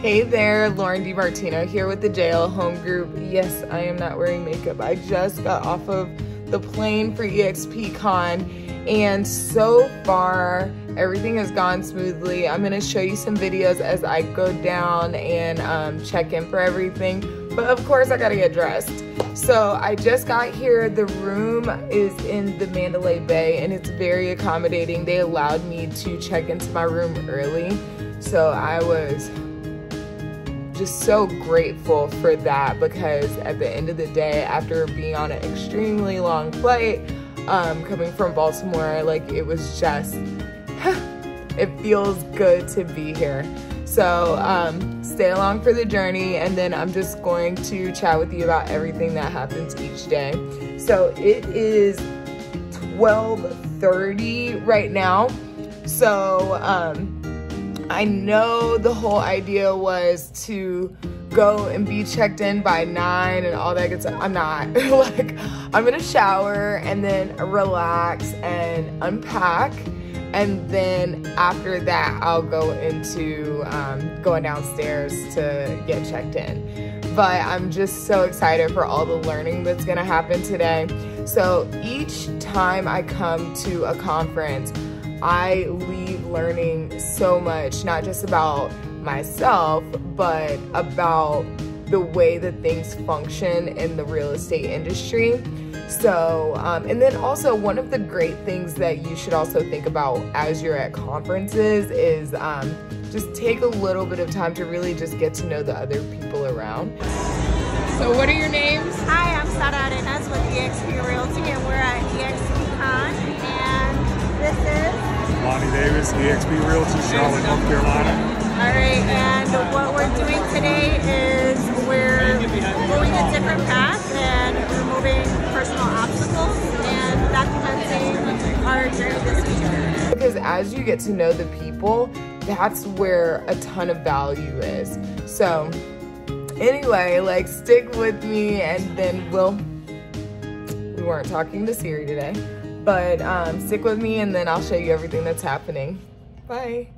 Hey there, Lauren DiMartino here with the JL Home Group. Yes, I am not wearing makeup. I just got off of the plane for EXP Con, and so far everything has gone smoothly. I'm going to show you some videos as I go down and check in for everything, but of course I got to get dressed. So I just got here. The room is in the Mandalay Bay, and it's very accommodating. They allowed me to check into my room early, so I was just so grateful for that, because at the end of the day, after being on an extremely long flight coming from Baltimore, like, it was just it feels good to be here. So stay along for the journey, and then I'm just going to chat with you about everything that happens each day. So it is 12:30 right now, so I know the whole idea was to go and be checked in by 9 and all that good stuff. I'm not. Like, I'm gonna shower and then relax and unpack, and then after that I'll go into going downstairs to get checked in. But I'm just so excited for all the learning that's gonna happen today. So each time I come to a conference, I leave learning so much, not just about myself, but about the way that things function in the real estate industry. So, and then also one of the great things that you should also think about as you're at conferences is just take a little bit of time to really just get to know the other people around. So what are your names? Hi, I'm Sarah Arenas with EXP Realty, and we're at EXP Con, and this is Lonnie Davis, EXP Realty Show in North Carolina. All right, and what we're doing today is we're going a different path and removing personal obstacles and documenting our journey this week. Because as you get to know the people, that's where a ton of value is. So anyway, like, stick with me, and then we weren't talking to Siri today. But stick with me, and then I'll show you everything that's happening. Bye.